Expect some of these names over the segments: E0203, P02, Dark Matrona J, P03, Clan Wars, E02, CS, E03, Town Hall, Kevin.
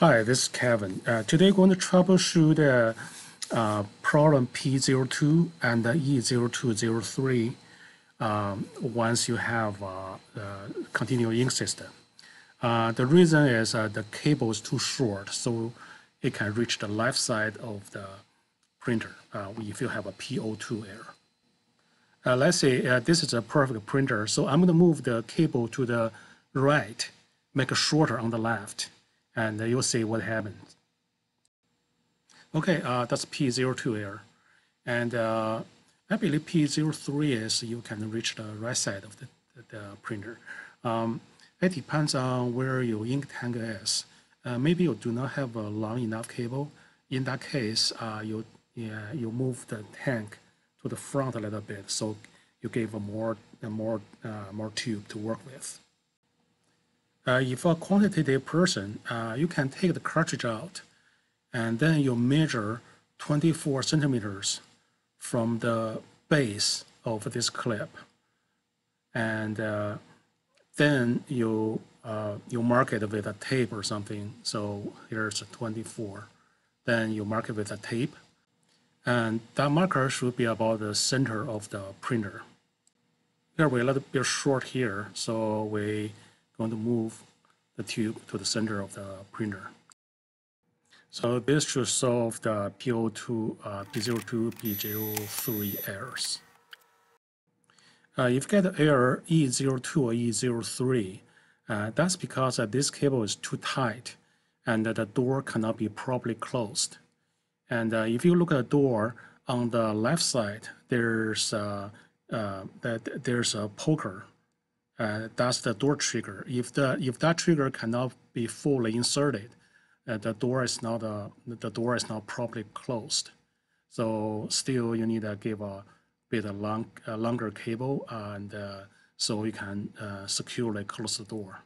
Hi, this is Kevin. Today we're going to troubleshoot the problem P02 and E0203 once you have continuing system. The reason is the cable is too short, so it can reach the left side of the printer if you have a P02 error. Let's say this is a perfect printer, so I'm going to move the cable to the right, make it shorter on the left, and you'll see what happens. Okay, that's P02 error. And I believe P03 is you can reach the right side of the printer. It depends on where your ink tank is. Maybe you do not have a long enough cable. In that case, you move the tank to the front a little bit, so you give more tube to work with. If a quantitative person, you can take the cartridge out and then you measure 24 centimeters from the base of this clip, and then you mark it with a tape or something. So here's 24, then you mark it with a tape, and that marker should be about the center of the printer. Here we're a little bit short here, so we going to move the tube to the center of the printer. So this should solve the P02, P02, P03 errors. If you get the error E02 or E03, that's because this cable is too tight and the door cannot be properly closed. And if you look at the door on the left side, there's a poker. That's the door trigger. If that trigger cannot be fully inserted, the door is not properly closed. So still you need to give a bit of longer cable, and so you can securely close the door.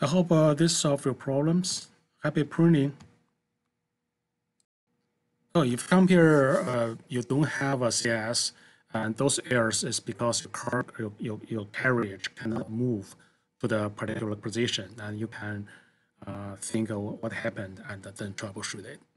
I hope this solves your problems. Happy printing. So if come here you don't have a CS, and those errors is because your carriage cannot move to the particular position, and you can think of what happened and then troubleshoot it.